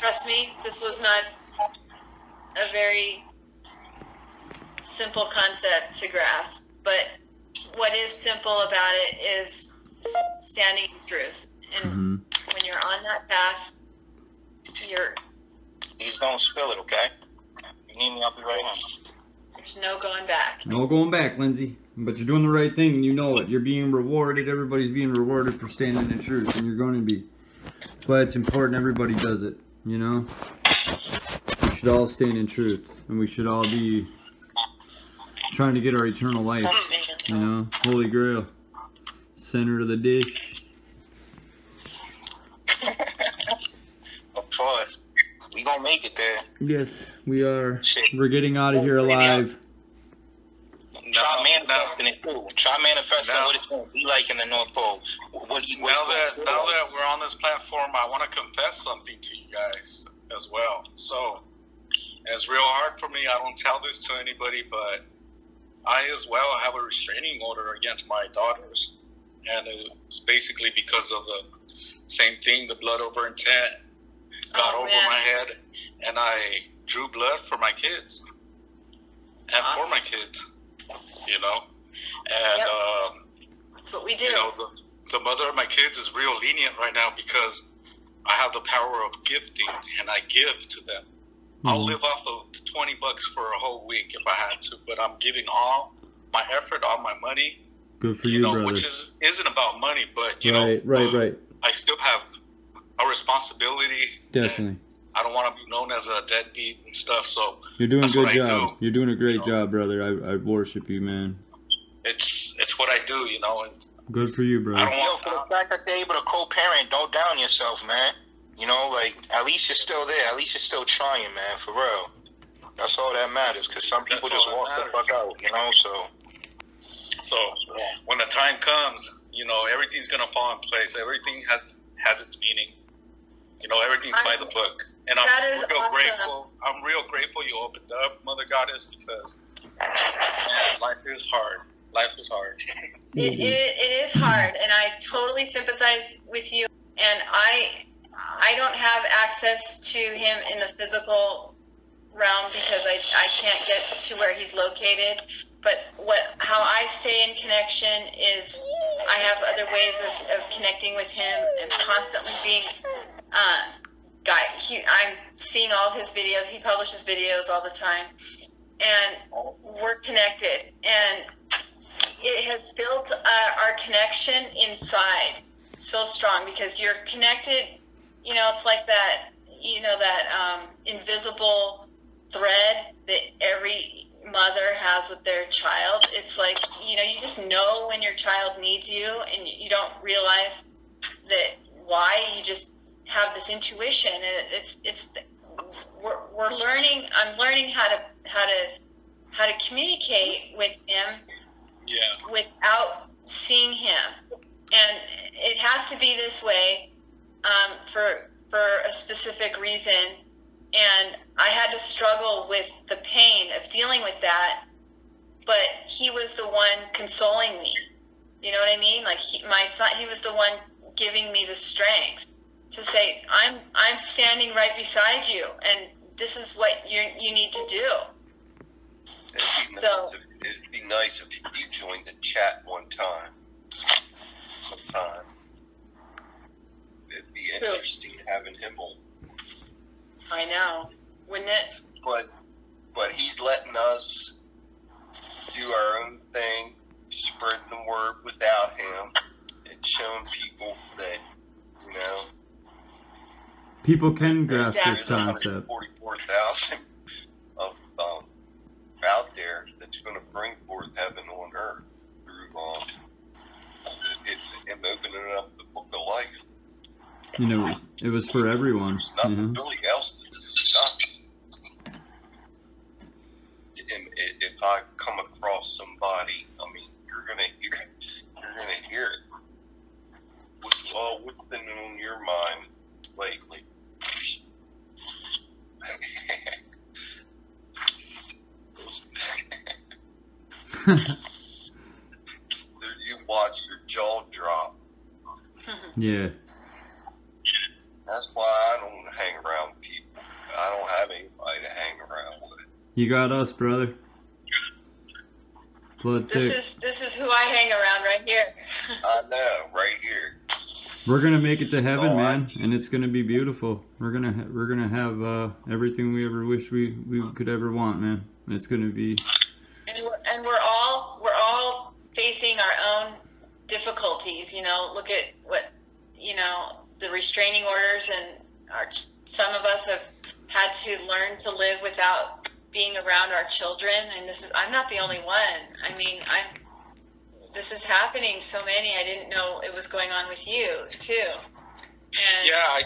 Trust me, this was not a very simple concept to grasp, but what is simple about it is standing in truth. And when you're on that path, you're... He's going to spill it, okay? You need me, I'll be right on. There's no going back. No going back, Lindsay. But you're doing the right thing, and you know it. You're being rewarded. Everybody's being rewarded for standing in truth, and you're going to be. That's why it's important everybody does it, you know? We should all stand in truth, and we should all be trying to get our eternal life, you know? Holy Grail. Center of the dish. Of course. We gonna make it there. Yes, we are. Shit. We're getting out of here alive. No, try manifesting it too. Try manifesting what it's gonna be like in the North Pole. Now that we're on this platform, I want to confess something to you guys as well. So, it's real hard for me. I don't tell this to anybody, but I as well have a restraining order against my daughters, and it's basically because of the same thing, the blood over intent. Got over my head, and I drew blood for my kids and for my kids, you know. And that's what we do. You know, the mother of my kids is real lenient right now because I have the power of gifting, and I give to them. I'll live off of $20 for a whole week if I had to, but I'm giving all my effort, all my money. Good for you, brother. Which isn't about money, but you know, right. I still have a responsibility. Definitely. I don't want to be known as a deadbeat and stuff. So you're doing a good job. You're doing a great job, brother. I worship you, man. It's what I do, you know. And good for you, bro. I don't want for the fact that they're able to co-parent. Don't down yourself, man. You know, like at least you're still there. At least you're still trying, man. For real. That's all that matters. Because some people just walk the fuck out, you know. So when the time comes, you know, everything's gonna fall in place. Everything has its meaning. You know, everything's by the book. And I'm real grateful. I'm real grateful you opened up, Mother Goddess, because man, life is hard. Life is hard. It is hard, and I totally sympathize with you. And I don't have access to him in the physical realm because I can't get to where he's located. But how I stay in connection is I have other ways of connecting with him and constantly being I'm seeing all of his videos. He publishes videos all the time, and we're connected, and it has built our connection inside so strong because you're connected. You know, it's like that, you know, that invisible thread that every mother has with their child. It's like, you know, you just know when your child needs you, and you don't realize that why. You just have this intuition, and we're learning. I'm learning how to communicate with him without seeing him, and it has to be this way for a specific reason. And I had to struggle with the pain of dealing with that, but he was the one consoling me. You know what I mean? Like my son, he was the one giving me the strength to say, I'm standing right beside you, and this is what you need to do. It'd be nice if you joined the chat one time. It'd be interesting having him on. I know, wouldn't it? But he's letting us do our own thing, spreading the word without him, and showing people that, you know, people can grasp this concept. 44,000 of out there that's going to bring forth heaven on earth through him opening up the book of life. You know, it was for everyone. There's nothing really else to discuss. And if I come across somebody, I mean, you're gonna hear it. What's been on your mind lately? You watch your jaw drop. Yeah. That's why I don't hang around people. You got us, brother. Blood thick. This is who I hang around right here. I know, right here. We're gonna make it to heaven, man, and it's gonna be beautiful. We're gonna have everything we ever wish we could ever want, man. It's gonna be. And we're all facing our own difficulties. You know, look at what, you know, the restraining orders, and some of us have had to learn to live without being around our children. And this is, I'm not the only one. I mean, this is happening so many. I didn't know it was going on with you too. And yeah, I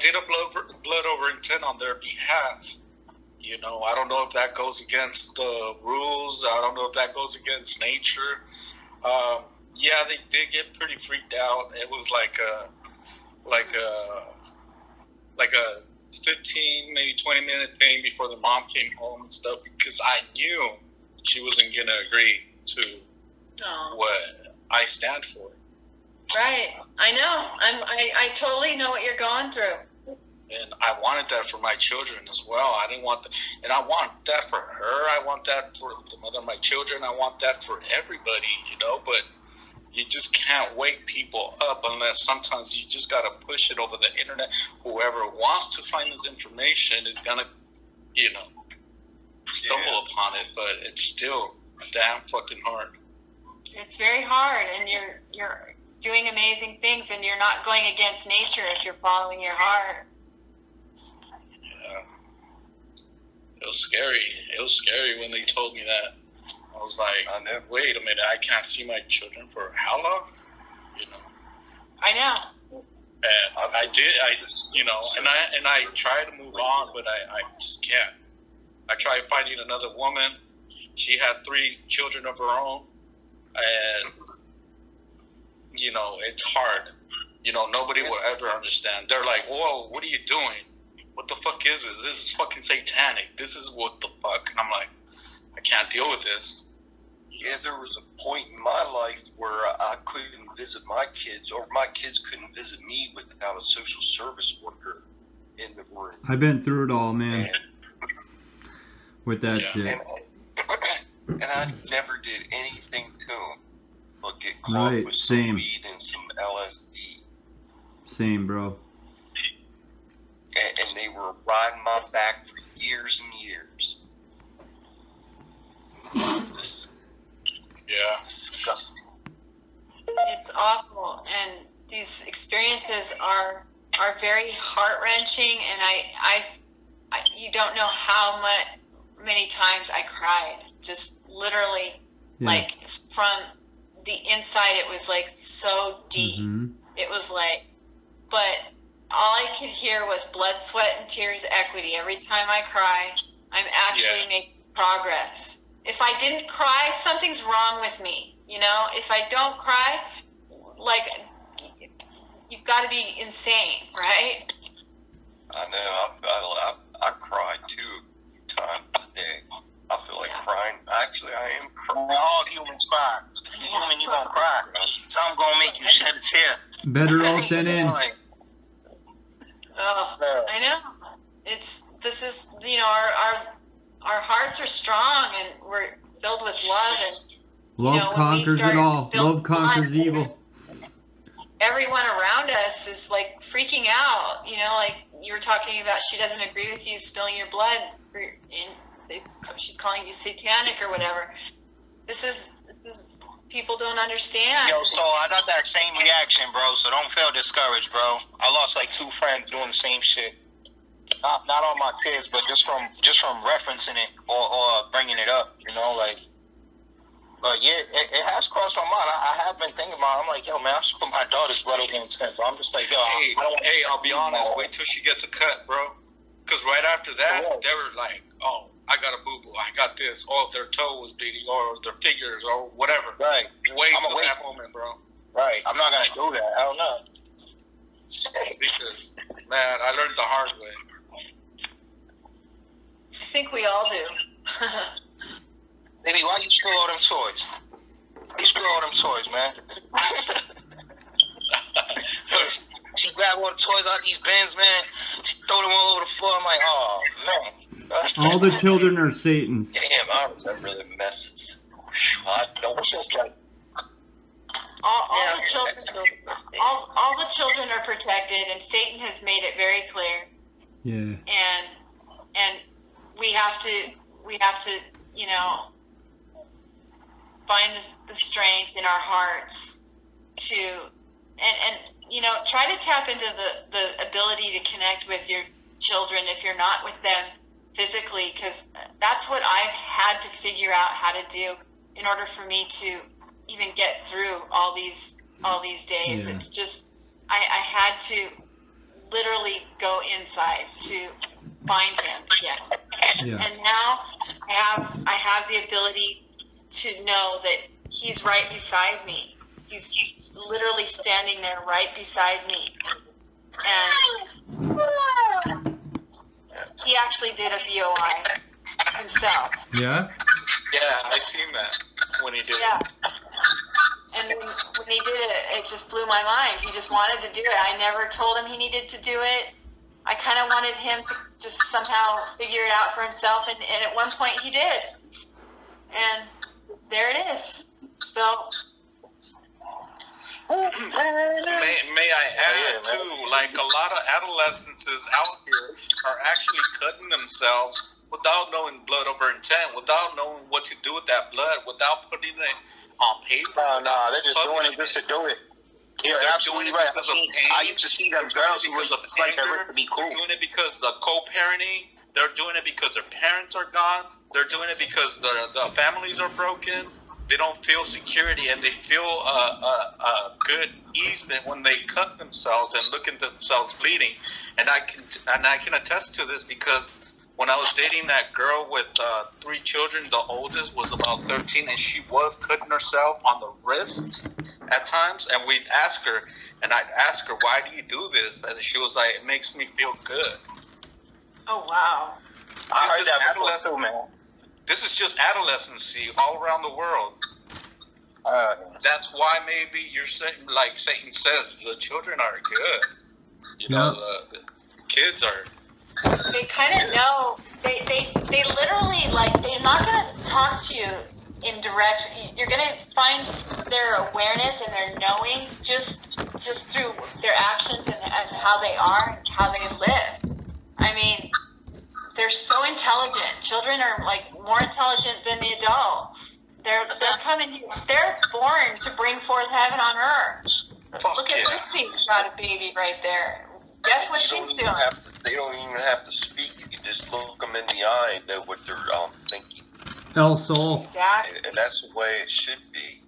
did a blood over intent on their behalf. You know, I don't know if that goes against the rules. I don't know if that goes against nature. Yeah, they did get pretty freaked out. It was like a 15, maybe 20-minute thing before the mom came home and stuff, because I knew she wasn't going to agree to what I stand for. Right. I know. I totally know what you're going through. And I wanted that for my children as well. I didn't want that. And I want that for her. I want that for the mother of my children. I want that for everybody, you know, but you just can't wake people up unless sometimes you just got to push it over the internet. Whoever wants to find this information is going to, you know, stumble upon it, but it's still damn fucking hard. It's very hard, and you're doing amazing things, and you're not going against nature if you're following your heart. Yeah. It was scary. It was scary when they told me that. I was like, wait a minute, I can't see my children for how long? You know. I know. And I try to move on, but I just can't. I tried finding another woman. She had 3 children of her own. And, you know, it's hard. You know, nobody will ever understand. They're like, whoa, what are you doing? What the fuck is this? This is fucking satanic. This is what the fuck. And I'm like, I can't deal with this. Yeah, there was a point in my life where I couldn't visit my kids, or my kids couldn't visit me without a social service worker in the room. I've been through it all, man. With that shit. And I never did anything to them. But get caught with some weed and some LSD. Same, bro. And they were riding my back for years and years. Yeah. Disgusting. It's awful, and these experiences are very heart wrenching, and I you don't know how many times I cried, just literally, like from the inside. It was like so deep. It was like, but all I could hear was blood, sweat, and tears equity. Every time I cry, I'm actually making progress. If I didn't cry, something's wrong with me, you know? If I don't cry, like, you've got to be insane, right? I know. I cried 2 times a day. I feel like crying. Actually, I am crying. All humans cry. Human, you're going to cry. Something's going to make you shed a tear. Better all sent in. Oh, I know. This is, you know, our hearts are strong, and we're filled with love. And love conquers it all. Love conquers evil. Everyone around us is like freaking out. You know, like you were talking about, she doesn't agree with you spilling your blood, and she's calling you satanic or whatever. This is people don't understand. Yo, so I got that same reaction, bro. So don't feel discouraged, bro. I lost like 2 friends doing the same shit. Not on my kids, but just from referencing it or bringing it up, you know, like. But yeah, it has crossed my mind. I have been thinking about it. I'm like, yo, man, I should put my daughter's blood over intent, bro. I'm just like, yo, hey, I'll be honest. Wait till she gets a cut, bro. Because right after that, they were like, oh, I got a boo-boo. I got this. Or their toe was bleeding, or their fingers, or whatever. Right. Wait till that moment, bro. Right. I'm not going to do that. I don't know. Because, man, I learned the hard way. I think we all do. Baby, why you spill all them toys? You spill all them toys, man. She grabbed all the toys out of these bins, man. She throw them all over the floor. I'm like, oh, man. All the children are Satan's. Damn, I remember the message. I don't like... all the children are protected, and Satan has made it very clear. Yeah. And we have to, you know, find the strength in our hearts to, and you know, try to tap into the ability to connect with your children if you're not with them physically, because that's what I've had to figure out how to do in order for me to even get through all these days. Yeah. It's just I had to literally go inside to find him. Yeah. Yeah. And now I have the ability to know that he's right beside me. He's literally standing there right beside me. And he actually did a VOI himself. Yeah? Yeah, I seen that when he did it. And when he did it, it just blew my mind. He just wanted to do it. I never told him he needed to do it. I kind of wanted him to just somehow figure it out for himself, and at one point he did. And there it is. So... May I add, too, like a lot of adolescents out here are actually cutting themselves without knowing blood over intent, without knowing what to do with that blood, without putting it on paper. No, they're just doing it just to do it. You're absolutely right. I used to see them girls who was like to be cool. They're doing it because the co-parenting. They're doing it because their parents are gone. They're doing it because the families are broken. They don't feel security, and they feel a good easement when they cut themselves and look at themselves bleeding. And I can attest to this because when I was dating that girl with 3 children, the oldest was about 13, and she was cutting herself on the wrist at times. And we'd ask her, and I'd ask her, why do you do this? And she was like, it makes me feel good. Oh, wow. I heard that before too, man. This is just adolescency all around the world. That's why maybe you're saying, like Satan says, the children are good. You know, the kids are... They kind of know, they literally, like, they're not going to talk to you in direct, you're going to find their awareness and their knowing just through their actions and how they are and how they live. I mean, they're so intelligent. Children are, like, more intelligent than the adults. They're coming, they're born to bring forth heaven on earth. Look at Lucy, got a baby right there. Guess what she's doing. They don't even have to speak. You can just look them in the eye and know what they're thinking. El Sol. Exactly. And that's the way it should be.